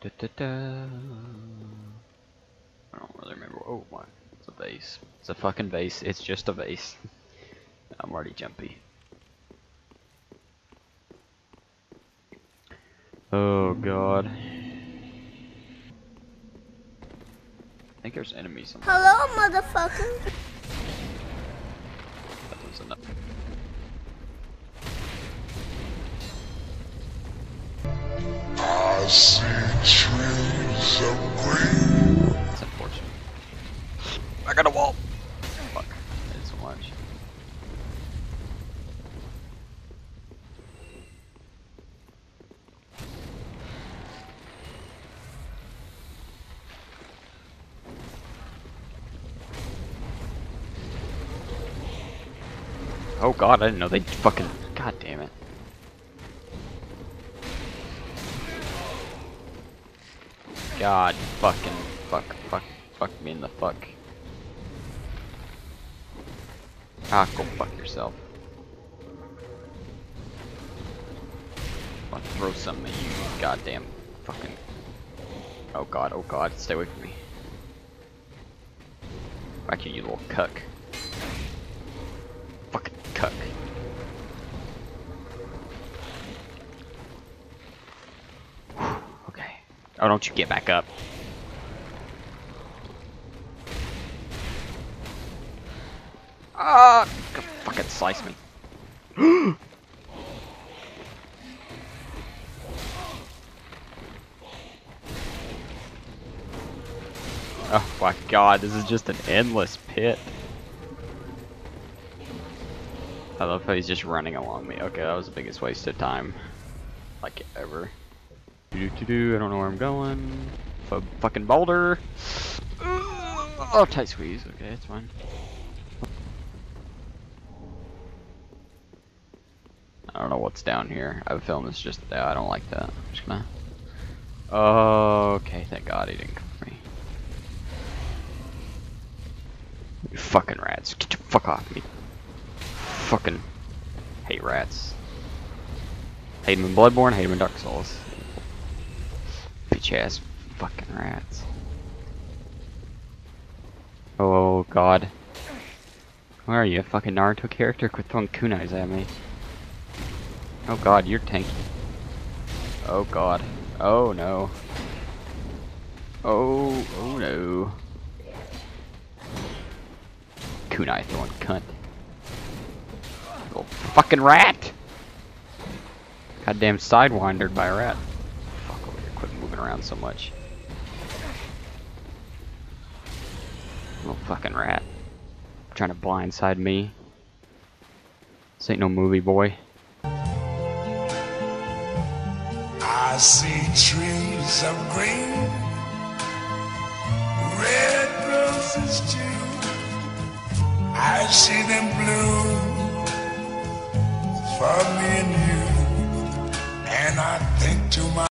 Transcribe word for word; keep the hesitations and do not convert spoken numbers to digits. Da, da, da. I don't really remember. Oh my, it's a vase. It's a fucking vase. It's just a vase. I'm already jumpy. Oh god. I think there's enemies somewhere. Hello, motherfucker. That was enough. I see trees of green. That's unfortunate. I got a wall. Fuck. I did so much. Oh god, I didn't know they fucking. God damn it. God fucking fuck fuck fuck me in the fuck. Ah, go fuck yourself. I'll throw something at you, goddamn fucking. Oh god, oh god, stay away from me. Fuck you, you little cuck. Fucking cuck. Oh, don't you get back up. Ah, oh, fucking slice me. Oh my god, this is just an endless pit. I love how he's just running along me. Okay, that was the biggest waste of time. Like, ever. Do do do. I don't know where I'm going. F fucking boulder. Oh, tight squeeze. Okay, it's fine. I don't know what's down here. I have a feeling it's just. Uh, I don't like that. I'm just gonna. Oh, okay. Thank God he didn't come for me. You fucking rats. Get your fuck off me. Fucking hate rats. Hate them in Bloodborne. Hate them in Dark Souls. Bitch ass fucking rats. Oh god. Where are you? A fucking Naruto character? Quit throwing kunais at me. Oh god, you're tanky. Oh god. Oh no. Oh, oh no. Kunai throwing cunt. Little fucking rat! Goddamn sidewindered by a rat. Around so much. Little fucking rat. Trying to blindside me. This ain't no movie, boy. I see trees of green, red roses too. I see them blue for me and you. And I think to myself.